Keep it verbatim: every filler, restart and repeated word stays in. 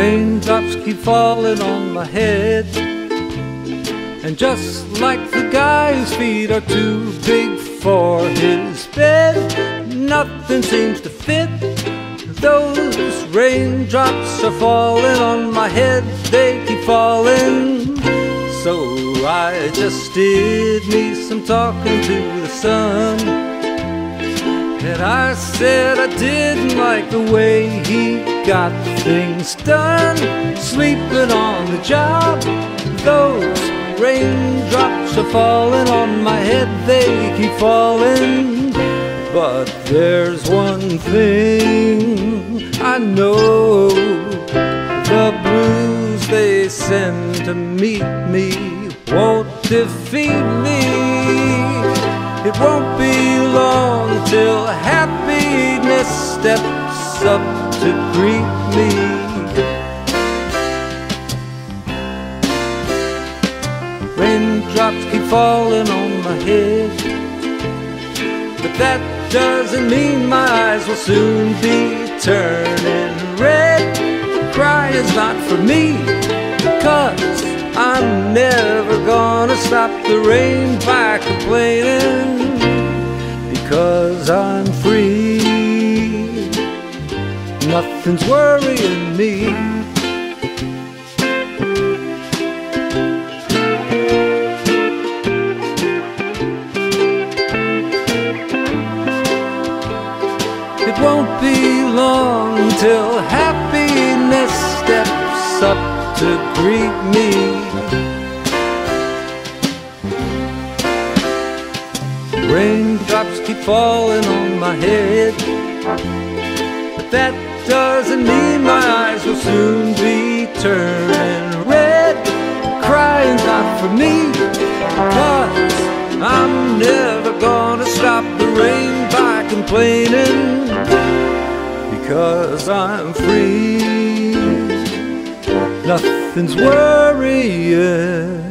Raindrops keep falling on my head, and just like the guy whose feet are too big for his bed, nothing seems to fit. Those raindrops are falling on my head, they keep falling. So I just did me some talking to the sun, and I said I didn't like the way he got things done. Sleeping on the job, those raindrops are falling on my head, they keep falling. But there's one thing I know, the blues they send to meet me won't defeat me. It won't be long till happiness steps up to greet me. Raindrops keep falling on my head, but that doesn't mean my eyes will soon be turning red. Crying's not for me, cause I'm never gonna stop the rain by complaining, because I'm free, nothing's worrying me. It won't be long till happiness steps up to greet me. Raindrops keep falling on my head, but that doesn't mean my eyes will soon be turning red. Crying's not for me, cause I'm never gonna stop the rain by complaining, because I'm free, nothing's worrying